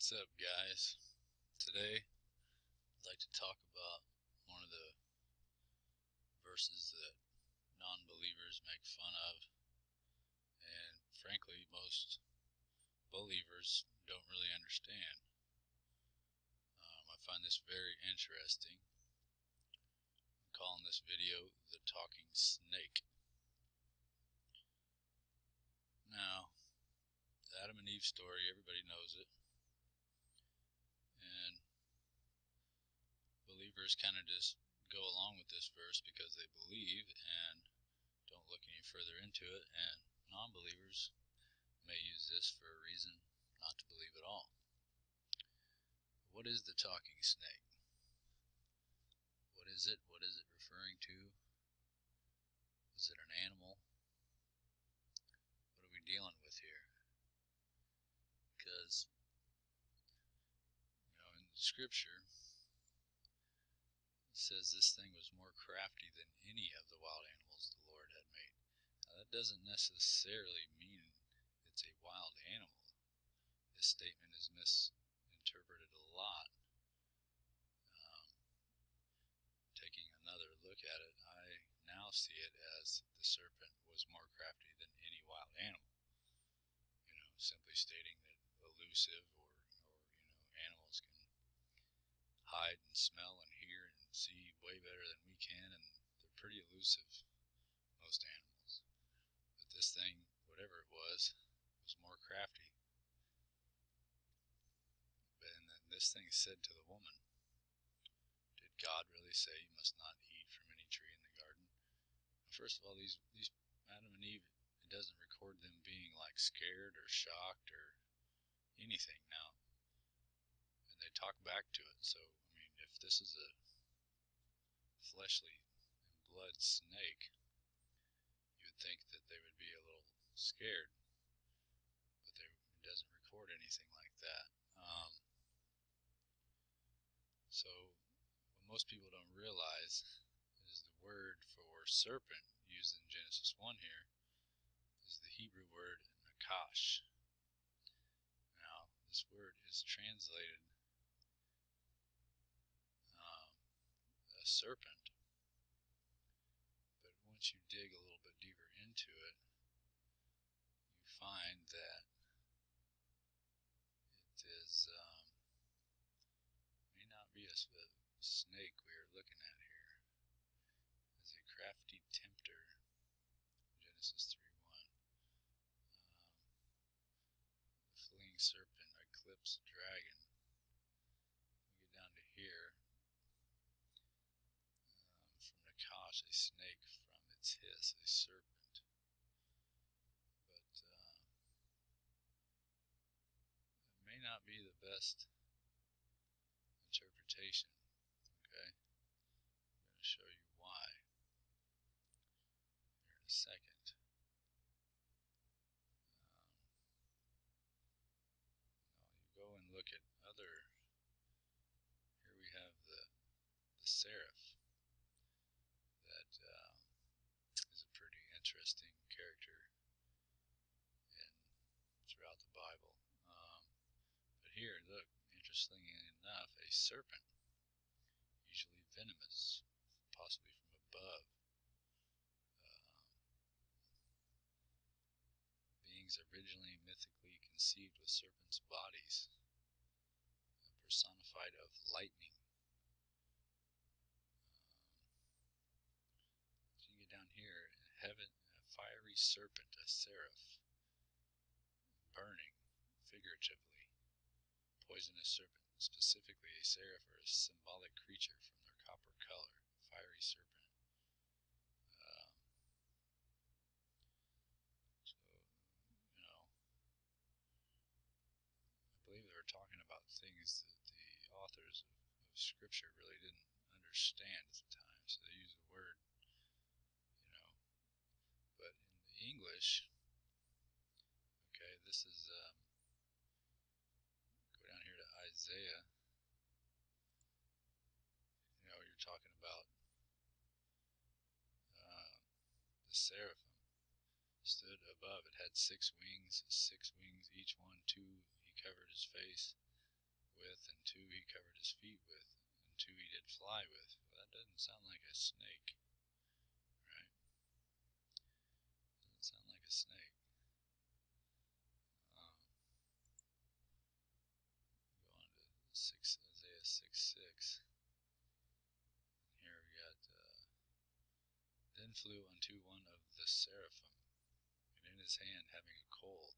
What's up, guys? Today I'd like to talk about one of the verses that non-believers make fun of, and frankly most believers don't really understand. I find this very interesting. I'm calling this video the talking snake. Now, the Adam and Eve story, everybody knows it, and believers kind of just go along with this verse because they believe and don't look any further into it, and non-believers may use this for a reason not to believe at all. What is the talking snake? What is it? What is it referring to? Is it an animal? What are we dealing with here? Because, you know, in Scripture, it says this thing was more crafty than any of the wild animals the Lord had made. Now, that doesn't necessarily mean it's a wild animal. This statement is misinterpreted a lot. Taking another look at it, I now see it as the serpent was more crafty than any wild animal. You know, simply stating that elusive or you know, animals can hide and smell and hear and see way better than we can, and they're pretty elusive, most animals. But this thing, whatever it was more crafty. And then this thing said to the woman, "Did God really say you must not eat from any tree in the garden?" Now, first of all, these Adam and Eve, it doesn't record them being like scared or shocked or anything now, and they talk back to it. So I mean, if this is a fleshly and blood snake, you would think that they would be a little scared, but it doesn't record anything like that. So what most people don't realize is the word for serpent used in Genesis 1 here is the Hebrew word Nachash. Now, this word is translated a serpent, but once you dig a little bit deeper into it, you find that it is may not be a snake we are looking at here. It's a crafty tempter, Genesis 3. Fleeing serpent, eclipse dragon. We get down to here. From Nachash, a snake, from its hiss, a serpent. But it may not be the best interpretation. Okay? I'm going to show you why here in a second. Go and look at other. Here we have the seraph. That is a pretty interesting character throughout the Bible. But here, look, interestingly enough, a serpent, usually venomous, possibly from above. Beings originally mythically conceived with serpents' bodies, personified of lightning. So you get down here, in heaven, a fiery serpent, a seraph, burning, figuratively, poisonous serpent, specifically a seraph or a symbolic creature from their copper color, fiery serpent. I believe they were talking about things that the authors of Scripture really didn't understand at the time, so they used the word, you know. But in the English, okay, this is, go down here to Isaiah. You know, you're talking about the seraphim stood above. It had 6 wings, 6 wings each one, 2. Covered his face, with, and two he covered his feet with, and two he did fly with. Well, that doesn't sound like a snake, right? Doesn't sound like a snake. Go on to Isaiah 6:6. Here we got, then flew unto one of the seraphim, and in his hand having a coal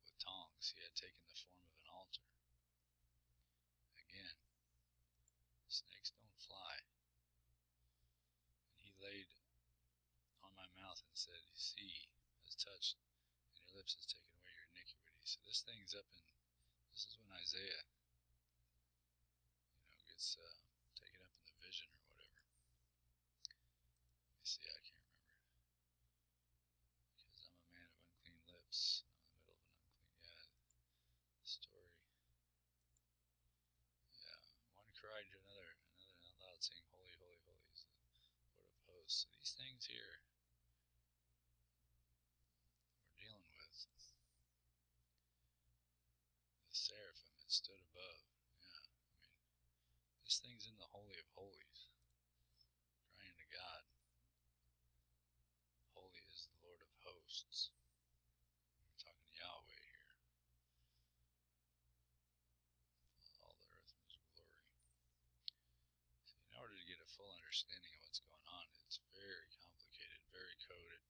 with tongs, he had taken the form of an altar. Again, snakes don't fly. And he laid on my mouth and said, see, has touched, and your lips has taken away your iniquity. So this thing's up in, this is when Isaiah, gets taken up in the vision or whatever. Let me see, I can't remember. Because I'm a man of unclean lips. I'm in the middle of an unclean, story. Yeah, one cried to another out loud, saying, Holy, holy, holy is the Lord of hosts. So these things here we're dealing with. The seraphim that stood above. Yeah, I mean, this thing's in the Holy of Holies, crying to God. Holy is the Lord of hosts. We're talking Yahweh here. All the earth in his glory. So in order to get a full understanding of what's going on, it's very complicated, very coded.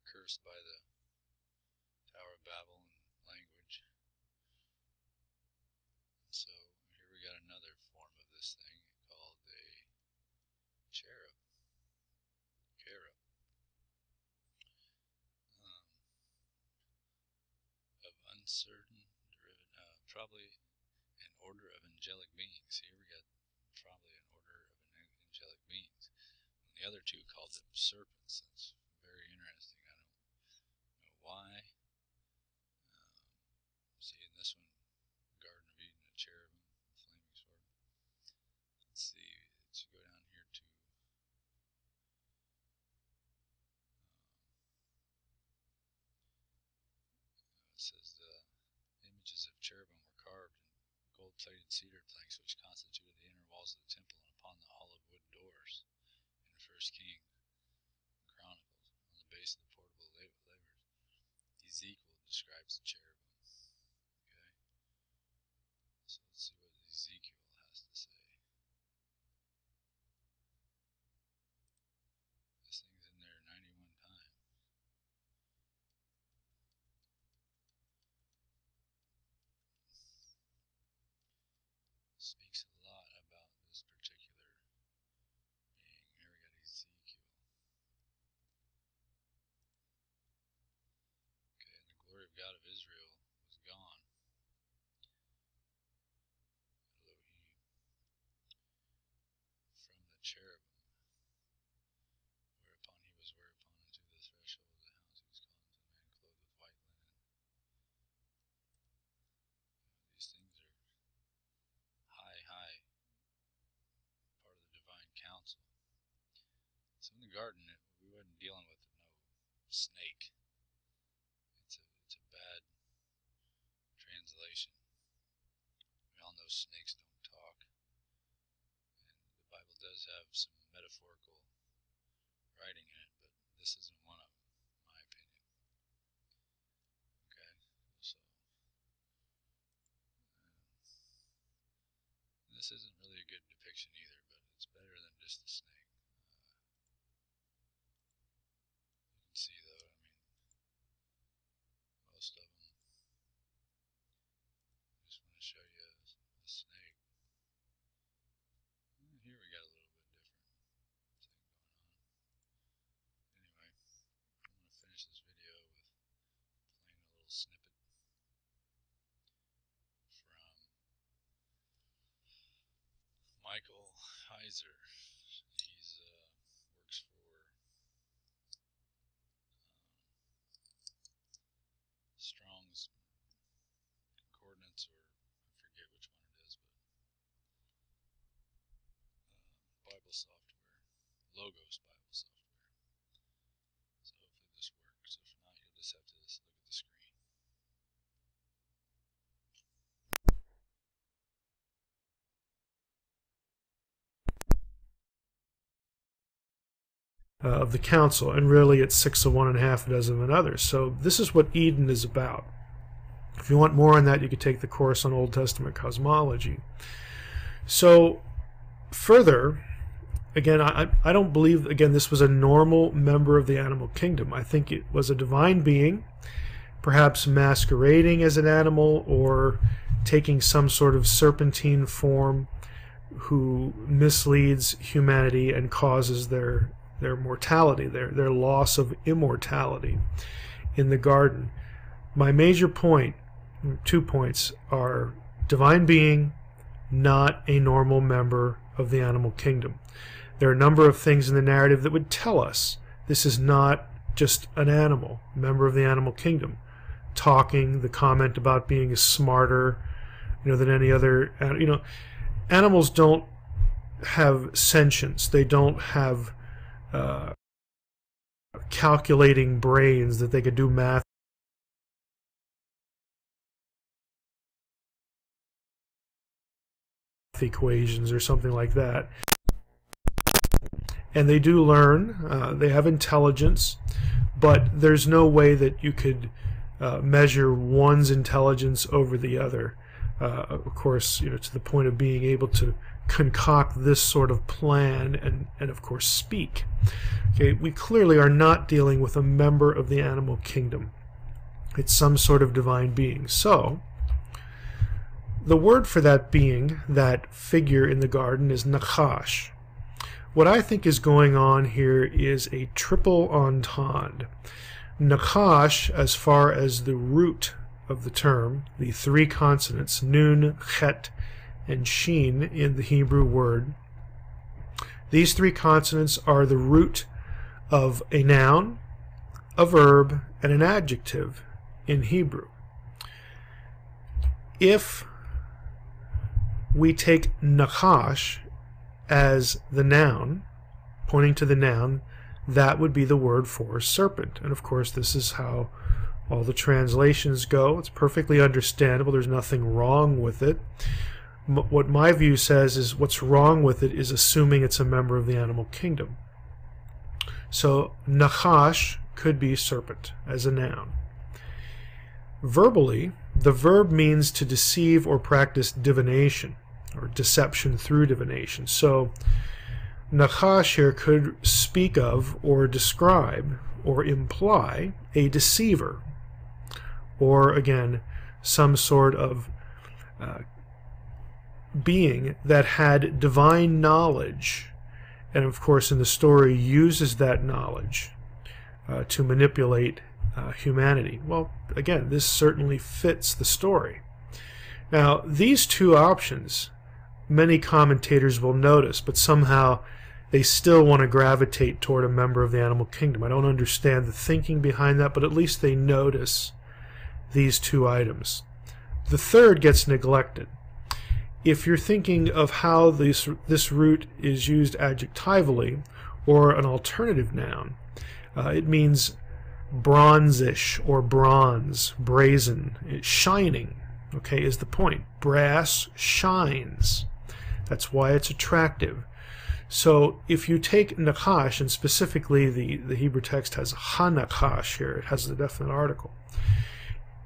We're cursed by the Tower of Babel in language. And so here we got another form of this thing called a cherub, cherub, of uncertain derivative, probably an order of angelic beings. Here we got probably an order of angelic beings. And the other two called them serpents. That's very interesting. I don't know why. See, in this one, Garden of Eden, a cherubim, a flaming sword. Let's see. Let's go down here to. It says the images of cherubim were carved in gold-plated cedar planks, which constituted the inner walls of the temple and upon the olive wood doors in the First Kings and Chronicles, on the base of the portable levers. Ezekiel describes the cherubim. Okay, so let's see what Ezekiel has to say. This thing's in there 91 times. Speaks a lot about this particular being. Here we got Ezekiel. Okay, and the glory of God of Israel was gone. Elohim. From the cherubim. Whereupon he was unto the threshold of the house. He was called unto the man clothed with white linen. These things are high part of the divine counsel. So in the garden, we wasn't dealing with no snake. It's a bad translation. We all know snakes don't talk, and the Bible does have some metaphorical writing in it, but this isn't one of them, in my opinion. Okay, so. This isn't really a good depiction either, but it's better than just the snake. You can see, though, I mean, most of them. I just want to show you a snake. Here we got a little bit different thing going on. Anyway, I'm going to finish this video with playing a little snippet from Michael Heiser. He's works for Strong's Concordance, or I forget which one it is, but Bible software, Logos Bible software. So hopefully this works. If not, you'll just have to look at the screen. of the council, and really it's 6 of one and 1/2 dozen of another. So this is what Eden is about. If you want more on that, you could take the course on Old Testament cosmology. So further, again, I don't believe, again, this was a normal member of the animal kingdom. I think it was a divine being, perhaps masquerading as an animal or taking some sort of serpentine form, who misleads humanity and causes their mortality, their loss of immortality in the garden. My major point, 2 points, are divine being, not a normal member of the animal kingdom. There are a number of things in the narrative that would tell us this is not just an animal, member of the animal kingdom. Talking, the comment about being smarter, than any other, animals don't have sentience. They don't have calculating brains that they could do math. Equations or something like that. And they do learn, they have intelligence, but there's no way that you could measure one's intelligence over the other. Of course, to the point of being able to concoct this sort of plan and of course speak. Okay, we clearly are not dealing with a member of the animal kingdom. It's some sort of divine being. So the word for that being, that figure in the garden, is Nachash. What I think is going on here is a triple entendre. Nachash, as far as the root of the term, the 3 consonants, nun, chet, and shin in the Hebrew word, these 3 consonants are the root of a noun, a verb, and an adjective in Hebrew. If we take Nachash as the noun, pointing to the noun, that would be the word for serpent. And of course, this is how all the translations go. It's perfectly understandable. There's nothing wrong with it. What my view says is what's wrong with it is assuming it's a member of the animal kingdom. So Nachash could be serpent as a noun. Verbally, the verb means to deceive or practice divination, or deception through divination. So Nachash here could speak of or describe or imply a deceiver, or again some sort of being that had divine knowledge, and of course in the story uses that knowledge to manipulate humanity. Well, again, this certainly fits the story. Now, these 2 options many commentators will notice, but somehow they still want to gravitate toward a member of the animal kingdom. I don't understand the thinking behind that, but at least they notice these 2 items. The third gets neglected. If you're thinking of how this root is used adjectivally, or an alternative noun, it means bronzish or bronze, brazen, shining, okay, is the point. Brass shines. That's why it's attractive. So if you take Nachash, and specifically the Hebrew text has Hanachash here, it has the definite article,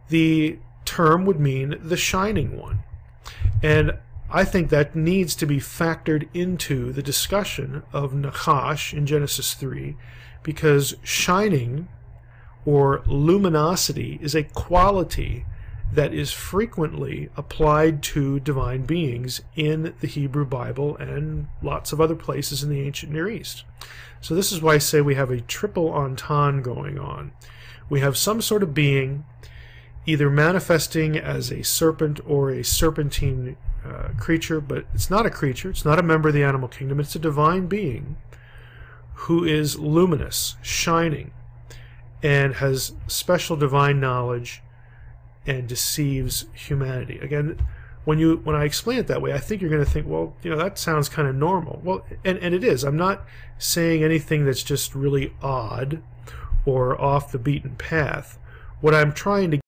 the term would mean the shining one. And I think that needs to be factored into the discussion of Nachash in Genesis 3, because shining or luminosity is a quality that is frequently applied to divine beings in the Hebrew Bible and lots of other places in the ancient Near East. So this is why I say we have a triple entendre going on. We have some sort of being either manifesting as a serpent or a serpentine creature, but it's not a creature, it's not a member of the animal kingdom, it's a divine being who is luminous, shining, and has special divine knowledge and deceives humanity. Again, when I explain it that way, I think you're going to think, well, that sounds kind of normal. Well, and it is. I'm not saying anything that's just really odd or off the beaten path. What I'm trying to